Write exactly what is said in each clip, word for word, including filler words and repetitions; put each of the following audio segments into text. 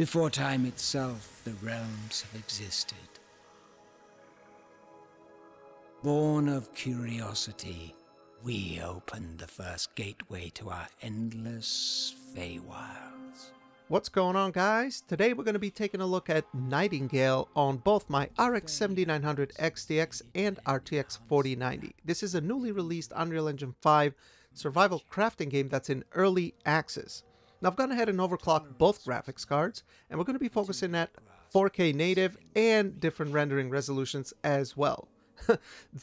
Before time itself, the realms have existed. Born of curiosity, we opened the first gateway to our endless Feywilds. What's going on, guys? Today we're going to be taking a look at Nightingale on both my R X seventy-nine hundred X T X and R T X forty ninety. This is a newly released Unreal Engine five survival crafting game that's in early access. Now I've gone ahead and overclocked both graphics cards, and we're going to be focusing at four K native and different rendering resolutions as well.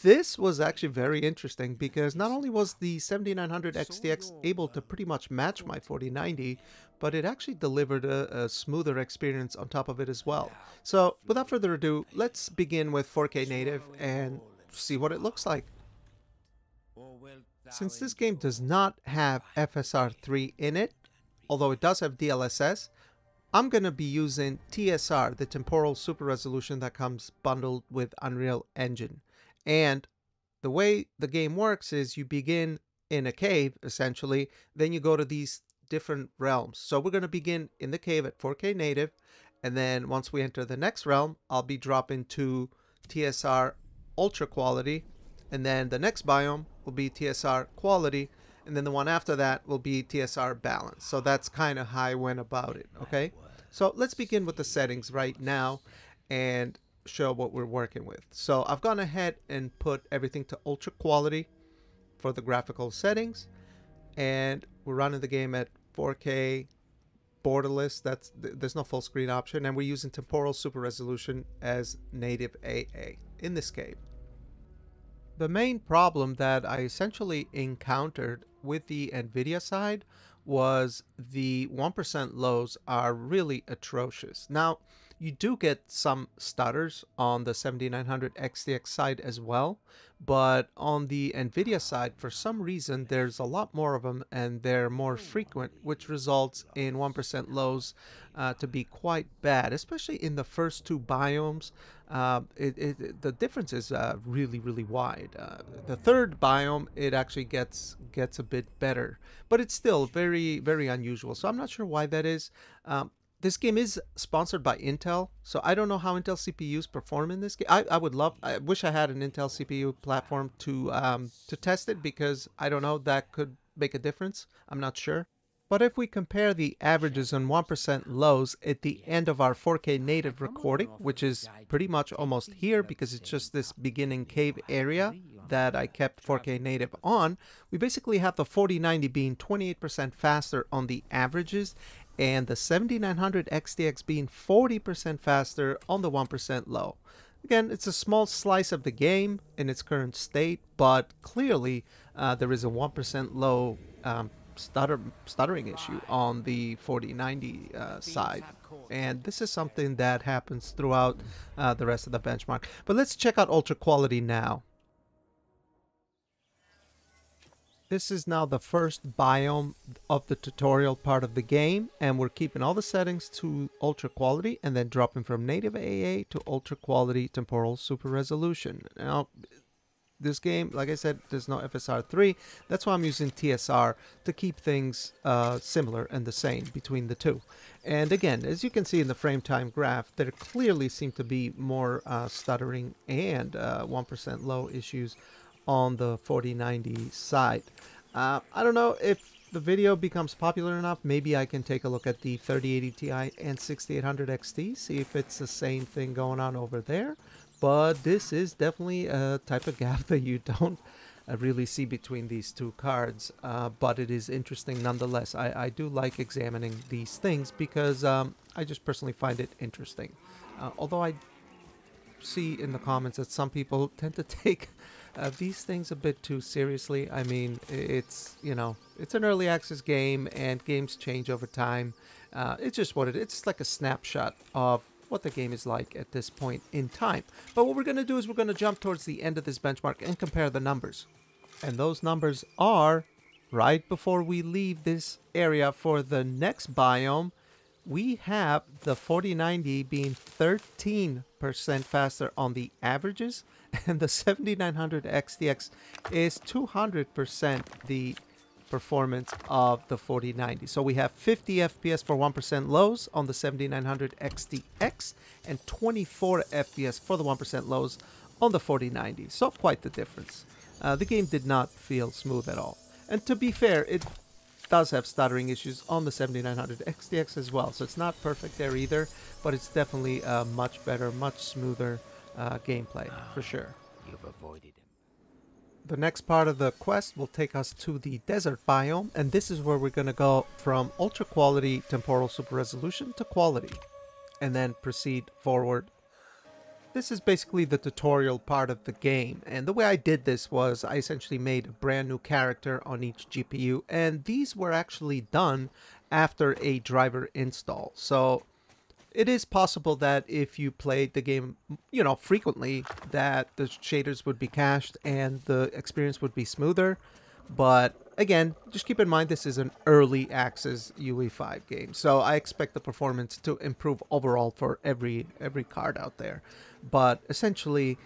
This was actually very interesting because not only was the seventy-nine hundred X T X able to pretty much match my forty ninety, but it actually delivered a, a smoother experience on top of it as well. So without further ado, let's begin with four K native and see what it looks like. Since this game does not have F S R three in it, although it does have D L S S, I'm going to be using T S R, the Temporal Super Resolution that comes bundled with Unreal Engine. And the way the game works is you begin in a cave, essentially, then you go to these different realms. So we're going to begin in the cave at four K native, and then once we enter the next realm, I'll be dropping to T S R Ultra Quality, and then the next biome will be T S R Quality, and then the one after that will be T S R Balance. So that's kind of how I went about it, okay? So let's begin with the settings right now and show what we're working with. So I've gone ahead and put everything to ultra quality for the graphical settings. And we're running the game at four K borderless. That's, there's no full screen option. And we're using temporal super resolution as native A A in this game. The main problem that I essentially encountered with the NVIDIA side was the one percent lows are really atrocious. Now, you do get some stutters on the seventy-nine hundred X T X side as well, but on the NVIDIA side, for some reason, there's a lot more of them and they're more frequent, which results in one percent lows uh, to be quite bad, especially in the first two biomes. Uh, it, it, the difference is uh, really, really wide. Uh, the third biome, it actually gets gets a bit better, but it's still very, very unusual. So I'm not sure why that is. Um, this game is sponsored by Intel, so I don't know how Intel C P Us perform in this game. I, I would love, I wish I had an Intel C P U platform to um, to test it because I don't know, that could make a difference. I'm not sure. But if we compare the averages on one percent lows at the end of our four K native recording, which is pretty much almost here because it's just this beginning cave area that I kept four K native on, we basically have the forty ninety being twenty-eight percent faster on the averages and the seventy-nine hundred X T X being forty percent faster on the one percent low. Again, it's a small slice of the game in its current state, but clearly uh, there is a one percent low um, Stutter, stuttering issue on the forty ninety uh, side, and this is something that happens throughout uh, the rest of the benchmark. But let's check out ultra quality now. This is now the first biome of the tutorial part of the game, and we're keeping all the settings to ultra quality and then dropping from native A A to ultra quality temporal super resolution. Now this game, like I said, there's no F S R three. That's why I'm using T S R to keep things uh, similar and the same between the two. And again, as you can see in the frame time graph, there clearly seem to be more uh, stuttering and uh, one percent low issues on the forty ninety side. Uh, I don't know if the video becomes popular enough. Maybe I can take a look at the thirty eighty Ti and sixty-eight hundred X T, see if it's the same thing going on over there. But this is definitely a type of gap that you don't uh, really see between these two cards. Uh, but it is interesting nonetheless. I, I do like examining these things because um, I just personally find it interesting. Uh, although I see in the comments that some people tend to take uh, these things a bit too seriously. I mean, it's, you know, it's an early access game and games change over time. Uh, it's just what it is. It's like a snapshot of what the game is like at this point in time. But what we're going to do is we're going to jump towards the end of this benchmark and compare the numbers. And those numbers are right before we leave this area for the next biome. We have the forty ninety being thirteen percent faster on the averages, and the seventy-nine hundred X T X is two hundred percent the performance of the forty ninety. So we have fifty F P S for one percent lows on the seventy-nine hundred X T X and twenty-four F P S for the one percent lows on the forty ninety. So quite the difference. Uh, the game did not feel smooth at all. And to be fair, it does have stuttering issues on the seventy-nine hundred X T X as well. So it's not perfect there either, but it's definitely a much better, much smoother uh, gameplay for sure. You've avoided him. The next part of the quest will take us to the desert biome, and this is where we're going to go from ultra quality temporal super resolution to quality and then proceed forward. This is basically the tutorial part of the game, and the way I did this was I essentially made a brand new character on each G P U, and these were actually done after a driver install. So it is possible that if you played the game, you know, frequently, that the shaders would be cached and the experience would be smoother. But again, just keep in mind this is an early access U E five game, so I expect the performance to improve overall for every every card out there. But essentially,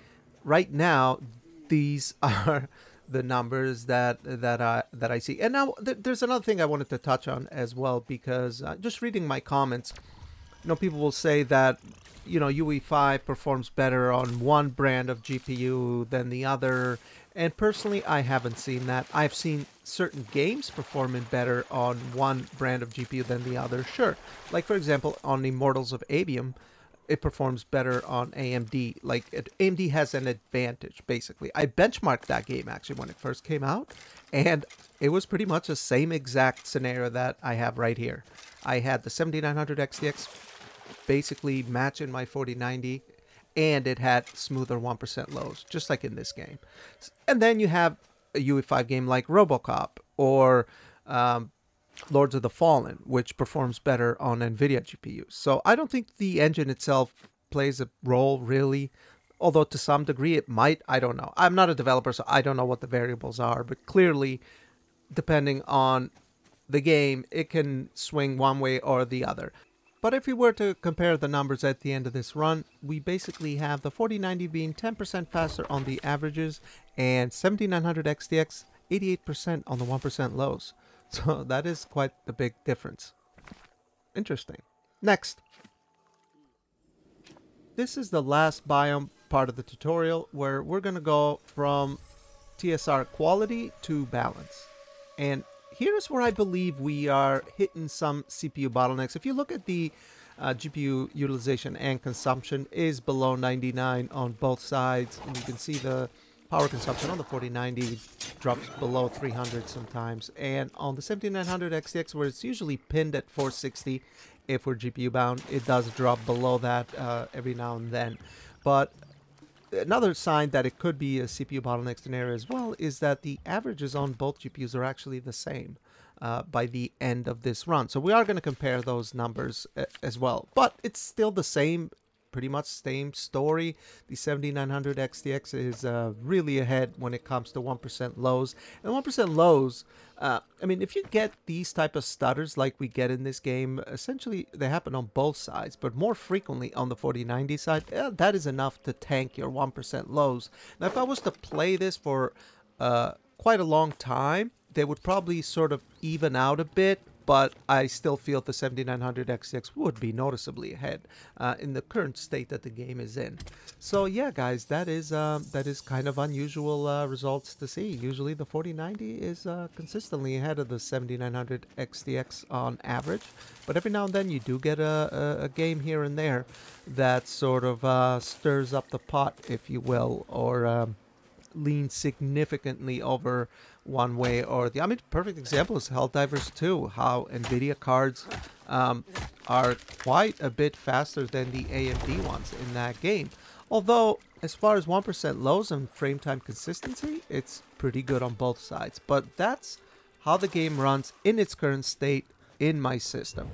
right now, these are the numbers that that I that I see. And now th there's another thing I wanted to touch on as well, because uh, just reading my comments, you know, people will say that, you know, U E five performs better on one brand of G P U than the other. And personally, I haven't seen that. I've seen certain games performing better on one brand of G P U than the other, sure. Like, for example, on Immortals of Abium, it performs better on A M D. Like, it, A M D has an advantage, basically. I benchmarked that game, actually, when it first came out, and it was pretty much the same exact scenario that I have right here. I had the seventy-nine hundred X T X basically matching my forty ninety, and it had smoother one percent lows, just like in this game. And then you have a U E five game like RoboCop or um, Lords of the Fallen, which performs better on NVIDIA G P Us. So I don't think the engine itself plays a role, really, although to some degree it might. I don't know. I'm not a developer, so I don't know what the variables are, but clearly, depending on the game, it can swing one way or the other. But if we were to compare the numbers at the end of this run, we basically have the forty ninety being ten percent faster on the averages and seventy-nine hundred X T X eighty-eight percent on the one percent lows. So that is quite the big difference. Interesting. Next. This is the last biome part of the tutorial, where we're going to go from T S R quality to balance. And here's where I believe we are hitting some C P U bottlenecks. If you look at the uh, G P U utilization and consumption, is below ninety-nine on both sides. And you can see the power consumption on the forty ninety drops below three hundred sometimes. And on the seventy-nine hundred X T X, where it's usually pinned at four sixty, if we're G P U bound, it does drop below that uh, every now and then. But another sign that it could be a C P U bottleneck scenario as well is that the averages on both G P Us are actually the same uh, by the end of this run. So we are going to compare those numbers as well. But it's still the same, pretty much same story. The seventy-nine hundred X T X is uh, really ahead when it comes to one percent lows. And one percent lows, uh, I mean, if you get these type of stutters like we get in this game, essentially they happen on both sides, but more frequently on the forty ninety side. Yeah, that is enough to tank your one percent lows. Now, if I was to play this for uh, quite a long time, they would probably sort of even out a bit, but I still feel the seventy-nine hundred X T X would be noticeably ahead uh, in the current state that the game is in. So yeah, guys, that is uh, that is kind of unusual uh, results to see. Usually the forty ninety is uh, consistently ahead of the seventy-nine hundred X T X on average, but every now and then you do get a, a, a game here and there that sort of uh, stirs up the pot, if you will, or um, leans significantly over one way or the other. I mean, perfect example is Helldivers two, how NVIDIA cards um, are quite a bit faster than the A M D ones in that game. Although, as far as one percent lows and frame time consistency, it's pretty good on both sides. But that's how the game runs in its current state in my system.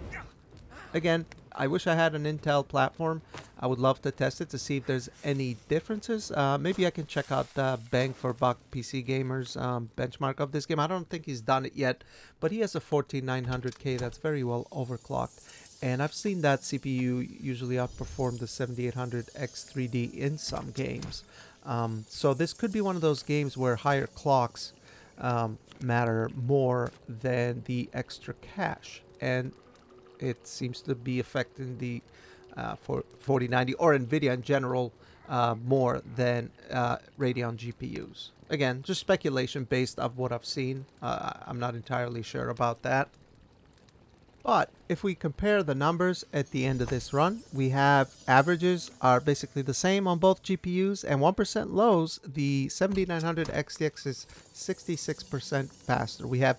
Again, I wish I had an Intel platform. I would love to test it to see if there's any differences. Uh, maybe I can check out the bang for buck P C gamers um, benchmark of this game. I don't think he's done it yet, but he has a fourteen nine hundred K that's very well overclocked. And I've seen that C P U usually outperform the seventy-eight hundred X three D in some games. Um, so this could be one of those games where higher clocks um, matter more than the extra cache, and it seems to be affecting the uh, for forty ninety or NVIDIA in general uh, more than uh, Radeon G P Us. Again, just speculation based off what I've seen. Uh, I'm not entirely sure about that. But if we compare the numbers at the end of this run, we have averages are basically the same on both G P Us, and one percent lows, the seventy-nine hundred X T X is sixty-six percent faster. We have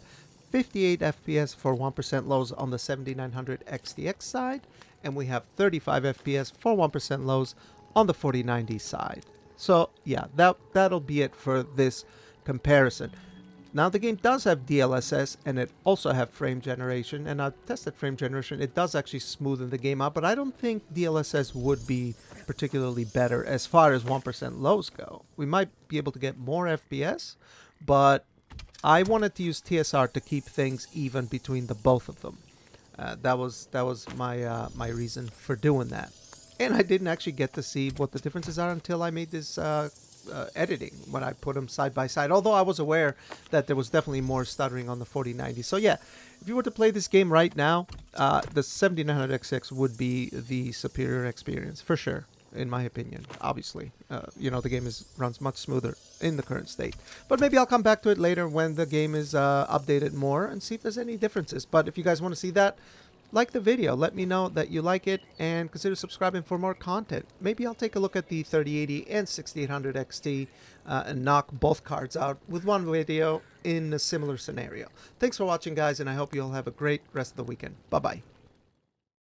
fifty-eight F P S for one percent lows on the seventy-nine hundred X T X side, and we have thirty-five F P S for one percent lows on the forty ninety side. So yeah, that, that'll be it for this comparison. Now the game does have D L S S, and it also have frame generation, and I've tested frame generation. It does actually smoothen the game out, but I don't think D L S S would be particularly better as far as one percent lows go. We might be able to get more F P S, but I wanted to use T S R to keep things even between the both of them. Uh, that was that was my uh, my reason for doing that, and I didn't actually get to see what the differences are until I made this uh, uh, editing when I put them side by side. Although I was aware that there was definitely more stuttering on the forty ninety. So yeah, if you were to play this game right now, uh, the seventy-nine hundred X T X would be the superior experience for sure, in my opinion. Obviously, uh, you know, the game is runs much smoother in the current state, but maybe I'll come back to it later when the game is uh, updated more and see if there's any differences. But if you guys want to see that, like the video, let me know that you like it, and consider subscribing for more content. Maybe I'll take a look at the thirty eighty and sixty-eight hundred X T uh, and knock both cards out with one video in a similar scenario. Thanks for watching, guys, and I hope you all have a great rest of the weekend. Bye bye.